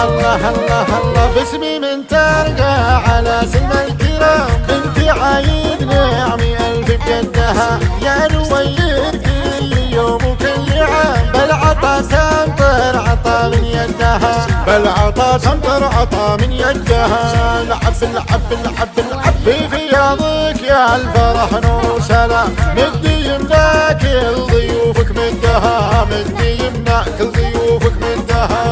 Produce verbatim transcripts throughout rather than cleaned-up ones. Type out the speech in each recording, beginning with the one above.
الله الله الله باسمي من ترجع على سلمى الكرام بنت عايد نعمي ألف بجدها يا نوير كل يوم وكل عام بالعطا تمطر عطا من يدها بالعطا تمطر عطا من يدها لعب لعب لعب لعب في فياضك يا الفرح نور سلام مدي يمناك لضيوفك مدها مدي يمناك لضيوفك مدها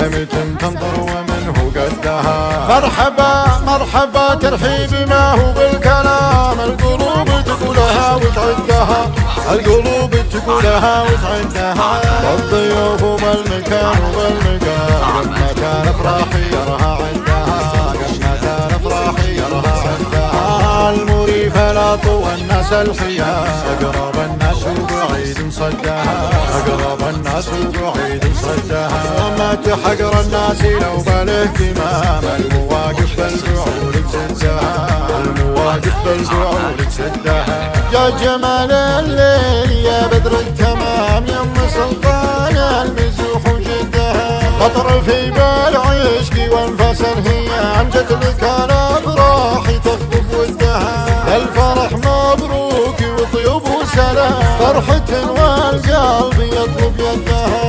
فمتم تنظر ومنه قدها مرحبا مرحبا ترحيبي ما هو بالكلام القلوب تقولها وتعدها القلوب تقولها وتعدها والضيوف والمكان والمقام قد ما كان افراحي يراها عندها قد ما كان افراحي يراها عندها المري فلا طوى الناس الحياه اقرب الناس وبعيد صدها اقرب الناس وبعيد ما تحقر الناس لو بالاهتمام المواقف بالفعول تسدها المواقف بالفعول تسدها يا جمال الليل يا بدر التمام يا ام سلطان المزوح وجدها خطر في بال عشقي وانفصل هي امجد لك انا افراحي تخطف ودها الفرح مبروك وطيب وسلام فرحة والقلب يطلب يدها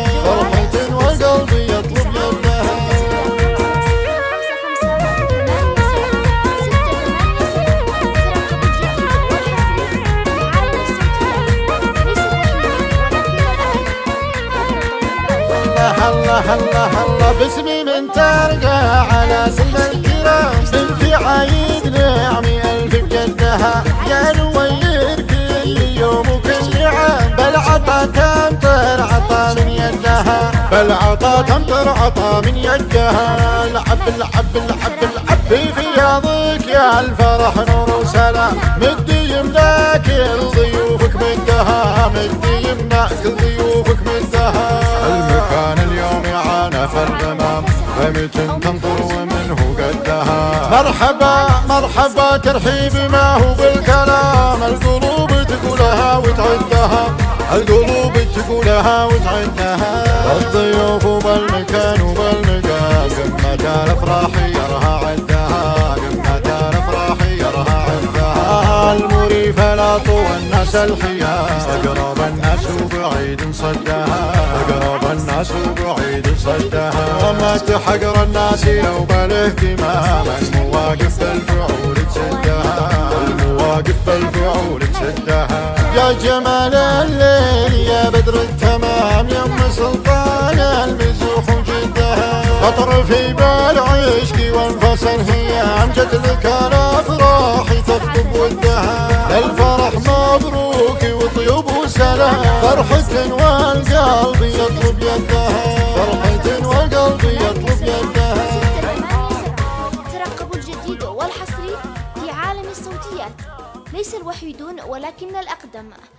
الله الله الله باسمي من ترجع على سلمى الكرام بنت عايد نعمي ألف بجدها يا نوير كل يوم وكل عام بالعطا تمطر عطا من يدها بالعطا تمطر عطا من يدها لعب لعب لعب لعب في فياضك يا الفرح نور وسلام مدي يمناك لضيوفك مدها مدي يمناك لضيوفك مدها فمتم تنظر ومنه قدها مرحبا مرحبا ترحيبي ما هو بالكلام القلوب تقولها وتعدها القلوب تقولها وتعدها الضيوف وبالمكان وبالمقام قمة الافراحي يراها عندها قمة الافراحي يراها عندها المري فلا طوى الناس الحياه اقرب الناس وبعيد صدها اقرب الناس وبعيد صدها ما تحقر الناس لو بالاهتمام المواقف بالفعول تسدها المواقف بالفعول تسدها يا جمال الليل يا بدر التمام يا ام سلطان المزوح وجدها خطر في بال عشقي وانفصل هي امجد لك انا افراحي تخطب ودها الفرح مبروك وطيب وسلام فرحة والقلب يطلب يدها فرحة والقلب يطلب يدها. ترقبوا الجديد والحصري في عالم الصوتيات، ليس الوحيدون ولكن الأقدم.